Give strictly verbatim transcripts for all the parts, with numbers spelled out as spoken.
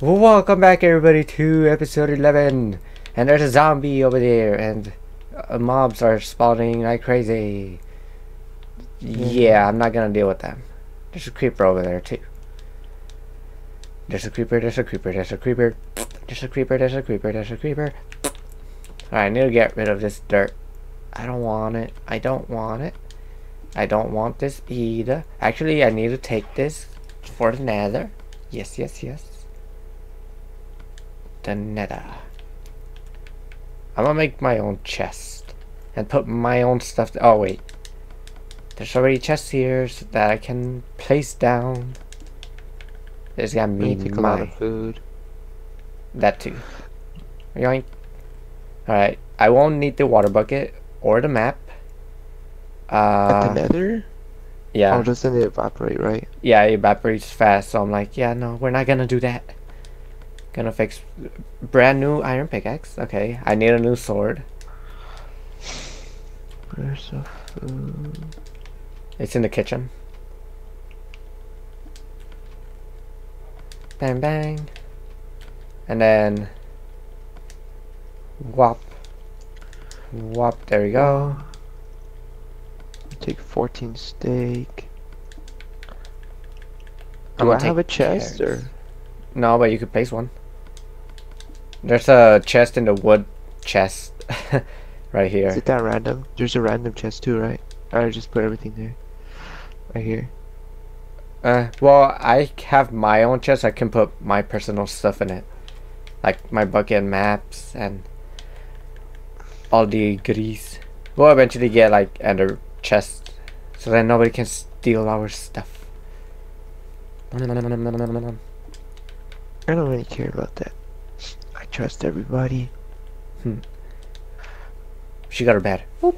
Welcome back everybody to episode eleven, and there's a zombie over there and uh, mobs are spawning like crazy. Yeah, I'm not gonna deal with them. There's a creeper over there too. There's a creeper, there's a creeper, there's a creeper, there's a creeper, there's a creeper, there's a creeper. Alright, I need to get rid of this dirt. I don't want it. I don't want it. I don't want this either. Actually, I need to take this for the nether. Yes, yes, yes. The nether. I'm gonna make my own chest and put my own stuff. Oh wait, there's already chests here so that I can place down. There's gonna be a lot of food. That too. Yoink. All right, I won't need the water bucket or the map. Uh, At the nether? Yeah. Oh, doesn't it evaporate, right? Yeah, it evaporates fast. So I'm like, yeah, no, we're not gonna do that. Gonna fix brand new iron pickaxe. Okay, I need a new sword. Where's the food? It's in the kitchen. Bang bang. And then whop whop, there we go. Take fourteen steak. Do I have a chest carrots. Or no, but you could place one. There's a chest in the wood chest right here. Is it that random? There's a random chest too, right? I just put everything there. Right here. Uh, well, I have my own chest. I can put my personal stuff in it. Like my bucket and maps and all the goodies. We'll eventually get like ender chest so that nobody can steal our stuff. I don't really care about that. I trust everybody. Hmm. She got her bed. Whoop.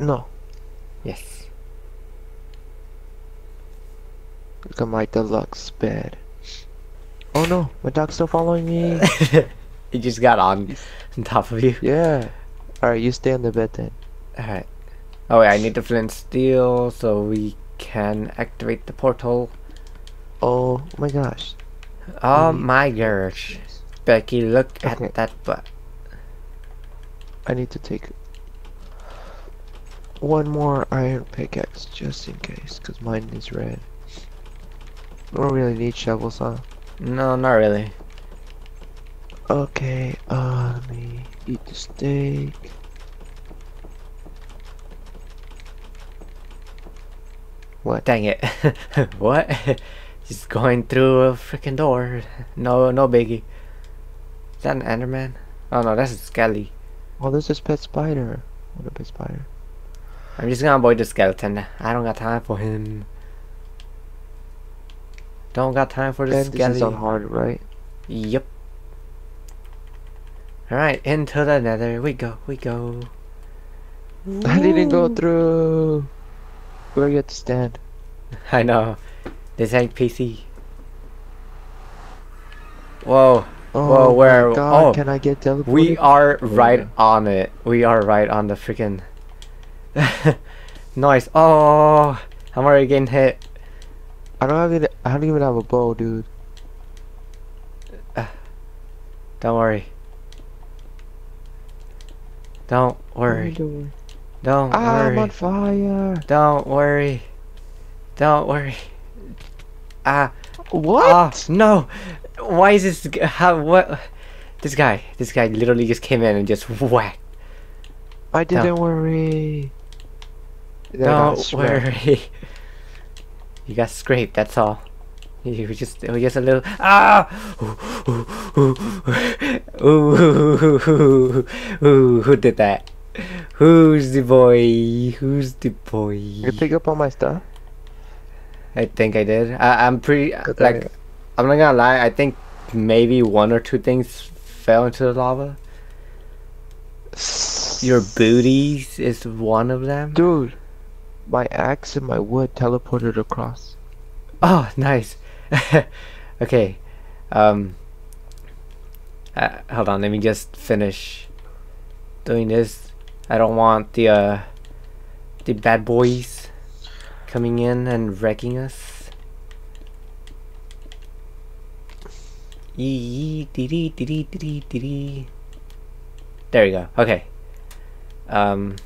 No. Yes. Look at my deluxe bed. Oh no, my dog's still following me. He just got on on top of you. Yeah. Alright, you stay on the bed then. Alright. Oh wait, I need the flint steel so we can activate the portal. Oh my gosh. Oh my gosh, Becky, look okay. at that butt. I need to take one more iron pickaxe just in case, because mine is red. I don't really need shovels, huh? No, not really. Okay, uh, let me eat the steak. What? Dang it. What? He's going through a freaking door. No, no biggie. Is that an enderman? Oh no, that's a skelly. Oh, there's this pet spider. What a pet spider. I'm just gonna avoid the skeleton. I don't got time for him. Don't got time for the skelly. This is on hard, right? Yep. Alright, into the nether. We go, we go. Woo. I didn't go through. Where you have to stand? I know. This ain't P C. Whoa. Oh, whoa, where? God, oh, can I get teleported? We are right yeah. on it. We are right on the freaking. Nice. Oh, I'm already getting hit. I don't have it. I don't even have a bow, dude. Uh, don't worry. Don't worry. Don't worry. I'm on fire. Don't worry. Don't worry. Ah, uh, what? Uh, no, why is this? How? What? This guy, this guy literally just came in and just whacked. I didn't don't. worry. Don't worry. You got scraped. That's all. You just, it was just a little. Ah! Ooh, who did that? Who's the boy? Who's the boy? You pick up all my stuff. I think I did. I, I'm pretty Good like idea. I'm not gonna lie. I think maybe one or two things fell into the lava. Your booties is one of them, dude. My axe and my wood teleported across. Oh, nice. Okay, um, uh, hold on. Let me just finish doing this. I don't want the uh, the bad boys coming in and wrecking us. Yee dee dee dee dee dee dee dee. There we go. Okay. Um,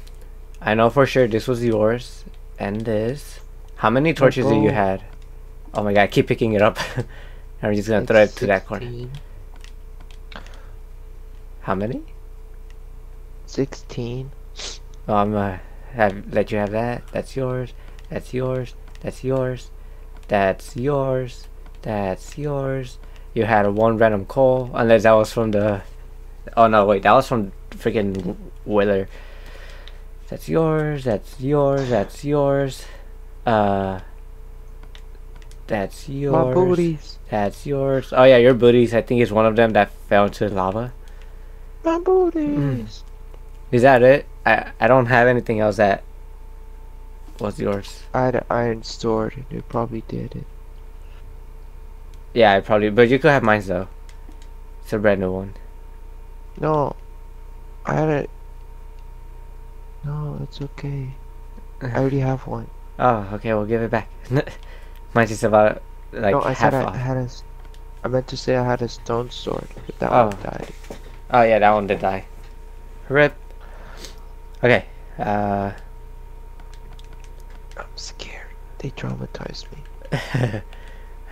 I know for sure this was yours and this. How many torches oh, oh. did you had? Oh my god! I keep picking it up. I'm just gonna it's throw it to sixteen. That corner. How many? Sixteen. Oh, I'm gonna have let you have that. That's yours. That's yours. That's yours. That's yours. That's yours. You had one random coal, unless that was from the. Oh no! Wait, that was from freaking Wither. That's yours. That's yours. That's yours. Uh. That's yours. My booties. That's yours. Oh yeah, your booties. I think is one of them that fell into lava. My booties. Mm. Is that it? I I don't have anything else that was yours. I had an iron sword, and you probably did it. Yeah, I probably. But you could have mine though. It's a brand new one. No, I had it. No, it's okay. I already have one. Oh, okay. We'll give it back. Mine's just about like no, I half said I, off. I had a. I meant to say I had a stone sword, but that oh. one died. Oh yeah, that one did die. Rip. Okay. Uh. I'm scared. They traumatized me.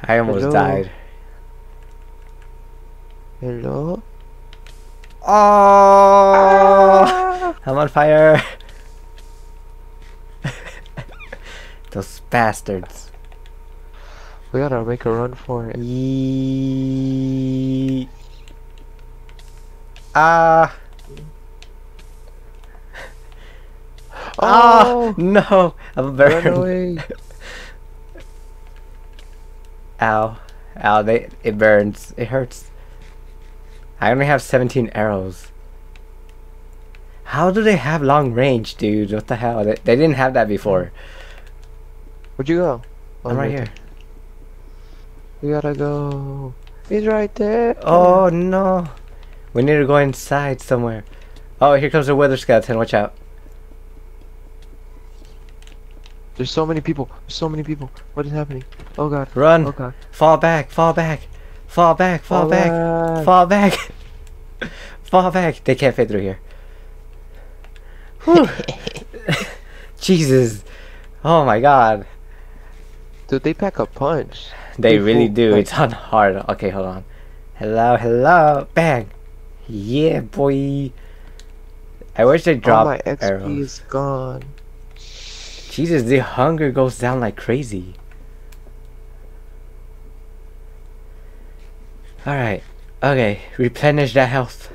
I almost Hello? died. Hello? Oh! Ah! I'm on fire! Those bastards. We gotta make a run for it. Yee ah! Oh! Oh! No! I'm burned. Run away! Ow, ow, they, it burns, it hurts. I only have seventeen arrows. How do they have long range, dude? What the hell? They, they didn't have that before. Where'd you go? I'm right here. We gotta go. He's right there. Oh no. We need to go inside somewhere. Oh, here comes a wither skeleton, watch out. There's so many people. There's so many people. What is happening? Oh god. Run. Oh god. Fall back. Fall back. Fall back. Fall, fall back. back. Fall back. Fall back. They can't fit through here. Jesus. Oh my god. Dude, they pack a punch. They, they really do. Punch. It's on hard. Okay, hold on. Hello, hello. Bang. Yeah, boy. I wish they dropped oh, my X P arrows. Is gone. Jesus, the hunger goes down like crazy. Alright, okay, replenish that health.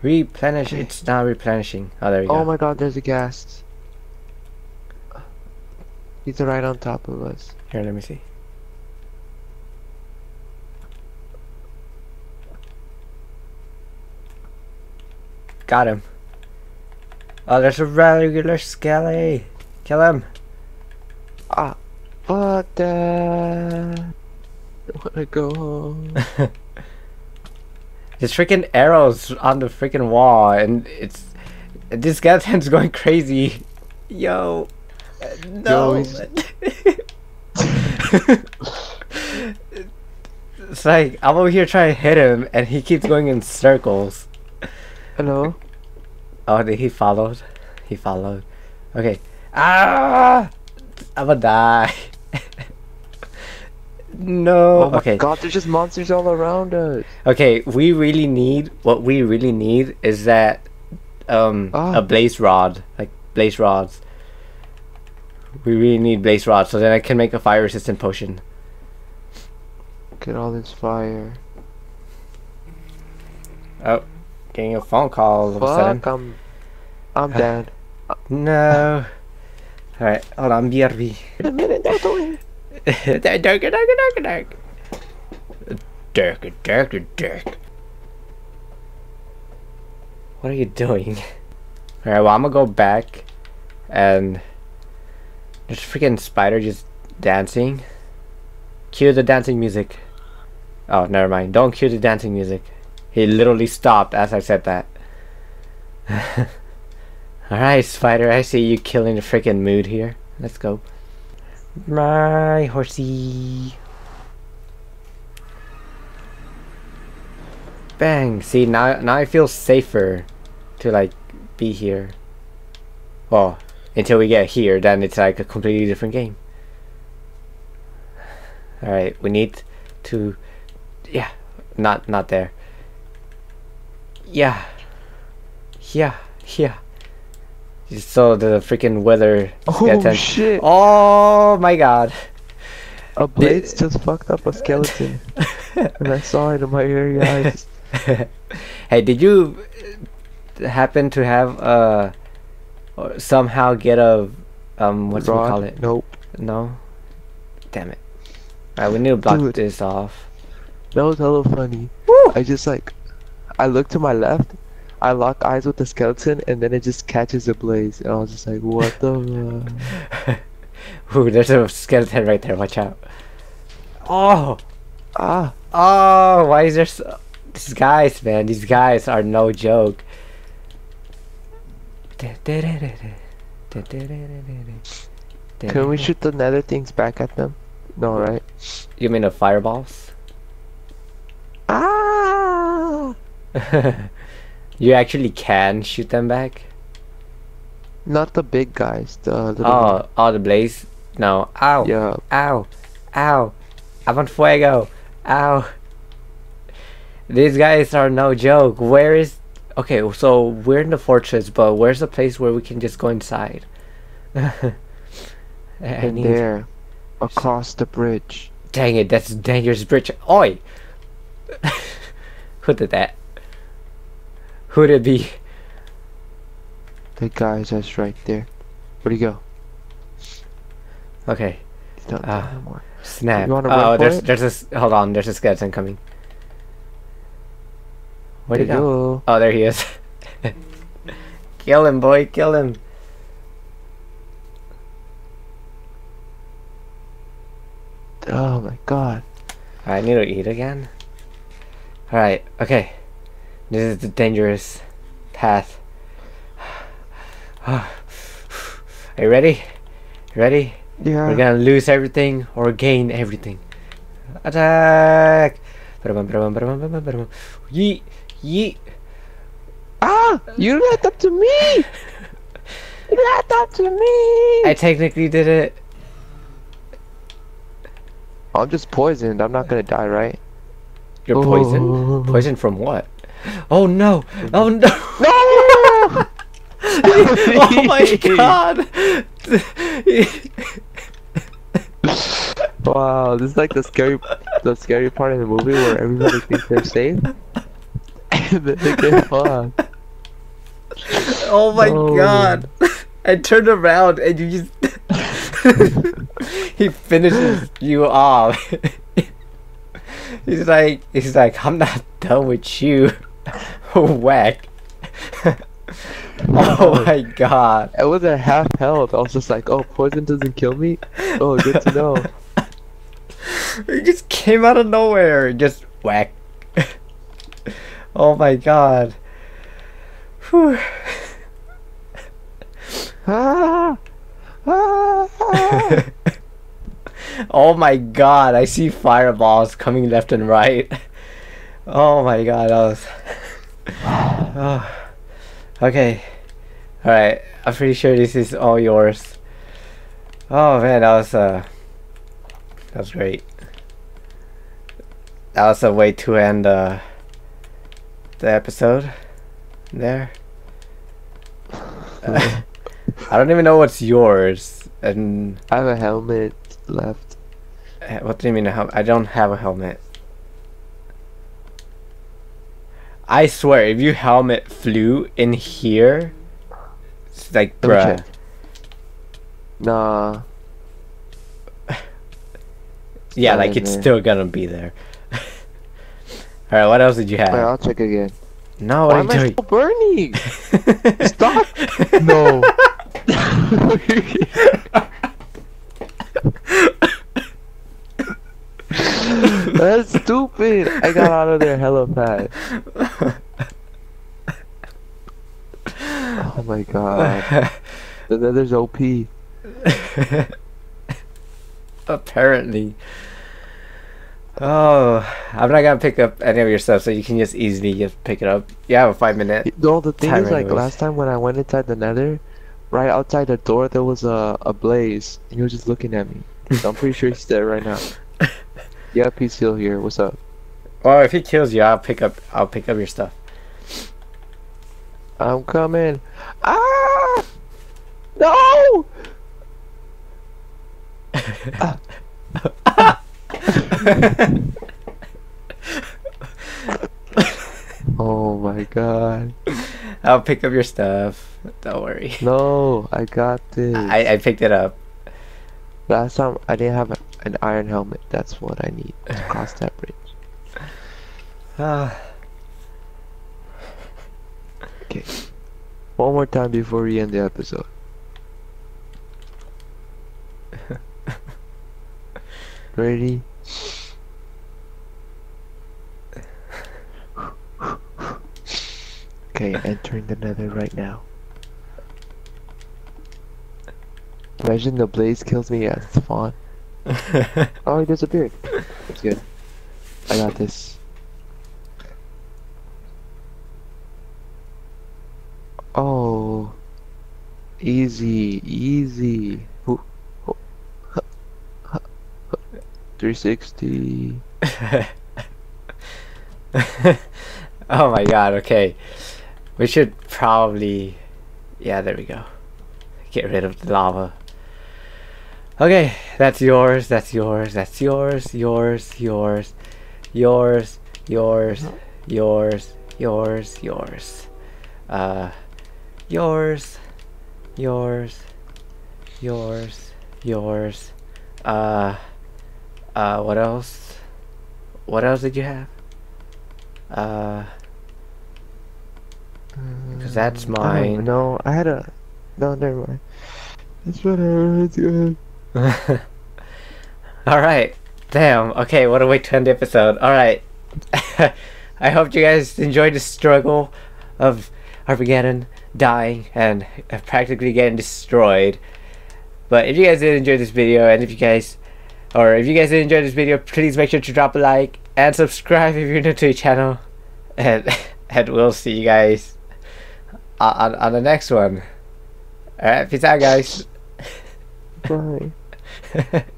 Replenish, okay. It's not replenishing. Oh, there you oh go. Oh my god, there's a ghast. He's right on top of us. Here, let me see. Got him. Oh, there's a regular skelly. Kill him! Ah, what the? I wanna go home. There's freaking arrows on the freaking wall, and it's this skeleton's going crazy. Yo, no! Yo, it's like I'm over here trying to hit him, and he keeps going in circles. Hello. Oh, did he followed? He followed. Okay. Ah! I'm gonna die. No. Oh my okay. God, there's just monsters all around us. Okay, we really need what we really need is that um oh. a blaze rod, like blaze rods. We really need blaze rods, so then I can make a fire resistant potion. Look at all this fire. Oh, getting a phone call all of a sudden. I'm, I'm uh, dead. No. Alright, hold on, B R B. Wait a minute, that's all. Dark, dark, dark, dark. Dark, dark, dark. What are you doing? Alright, well, I'm gonna go back and. There's a freaking spider just dancing. Cue the dancing music. Oh, never mind. Don't cue the dancing music. He literally stopped as I said that. Alright, spider, I see you killing the freaking mood here. Let's go. My horsey. Bang! See, now, now I feel safer to like be here. Well, until we get here, then it's like a completely different game. Alright, we need to... Yeah, not not there. Yeah. Yeah, yeah. So the freaking weather... Oh shit! Oh my god! A blade's just fucked up a skeleton. And I saw it in my very eyes. Hey, did you happen to have a... Or somehow get a... Um, what do we call it? Nope. No? Damn it. Alright, we need to block Dude, this off. That was hella funny. Woo! I just like... I look to my left, I lock eyes with the skeleton, and then it just catches a blaze. And I was just like, what the... Ooh, there's a skeleton right there, watch out. Oh! Ah! Oh, why is there so... These guys, man, these guys are no joke. Can we shoot the nether things back at them? No, right? You mean the fireballs? Ah! You actually can shoot them back? Not the big guys, the little Oh, guy. Oh, the blaze? No. Ow! Yeah. Ow! Ow! I'm on fuego! Ow! These guys are no joke. Where is... Okay, so we're in the fortress, but where's the place where we can just go inside? I in need... there. Across the bridge. Dang it, that's a dangerous bridge. Oi! Who did that? Who'd it be? The guy's just right there. Where'd he go? Okay. He's not there uh, anymore. Snap. You wanna oh, run there's, for there's it? a... Hold on, there's a skeleton coming. Where'd he go? Oh, there he is. Kill him, boy, kill him. Oh my god. I need to eat again. Alright, okay. This is the dangerous path. Are you ready? Ready? Yeah. We're gonna lose everything or gain everything. Attack! Yeet! Yeet! Ah! You left up to me! You left up to me! I technically did it. I'm just poisoned. I'm not gonna die, right? You're poisoned? Oh. Poisoned from what? Oh no! Oh no! No! Oh my god! Wow, this is like the scary, the scary part of the movie where everybody thinks they're safe, and then they get fucked. Oh my oh. god! I turned around and you just... He finishes you off. He's like, he's like, I'm not done with you. Whack. Oh my god. It was at half health. I was just like, oh, poison doesn't kill me? Oh, good to know. It just came out of nowhere. Just whack. Oh my god. Whew. Ah! Ah! Oh my god, I see fireballs coming left and right. Oh my god, that was... Oh. Okay. Alright, I'm pretty sure this is all yours. Oh man, that was uh... that was great. That was a way to end uh, the episode. There. I don't even know what's yours. And I have a helmet left. What do you mean a helmet? I don't have a helmet. I swear, if your helmet flew in here, it's like, bruh. Nah. Yeah, like it's there. Still gonna be there. Alright, what else did you have? Alright, I'll check again. No, why what am I doing? Still burning? Stop! No. That's stupid. I got out of there hella fast. Oh my god. The nether's O P. Apparently. Oh, I'm not gonna pick up any of your stuff, so you can just easily just pick it up. You have a five minute. No, the thing is, like moves. Last time when I went inside the Nether, right outside the door there was a a blaze, and he was just looking at me. So I'm pretty sure he's dead right now. Yep, he's still here. What's up? Well, if he kills you, I'll pick up. I'll pick up your stuff. I'm coming. Ah! No! ah. Oh my god. I'll pick up your stuff. Don't worry. No, I got this. I, I picked it up. Last time I didn't have an iron helmet. That's what I need to cross that bridge. Ah. Okay. One more time before we end the episode. Ready? Okay, entering the Nether right now. Imagine the blaze kills me as Fawn. Oh, he disappeared. That's good. I got this. Oh, easy, easy. Ooh. three sixty. Oh my god, okay. We should probably... Yeah, there we go. Get rid of the lava. Okay, that's yours, that's yours, that's yours, yours, yours, yours, yours, yours, yours, yours. Uh, yours, yours, yours, yours. Uh... Uh, what else? What else did you have? Uh, because that's mine. No, I had a. No, never mind. That's what I heard you had. All right. Damn. Okay. What a way to end the episode. All right. I hope you guys enjoyed the struggle of Armageddon dying and practically getting destroyed. But if you guys did enjoy this video, and if you guys Or if you guys did enjoy this video, please make sure to drop a like and subscribe if you're new to the channel. And and we'll see you guys on, on, on the next one. Alright, peace out guys. Bye.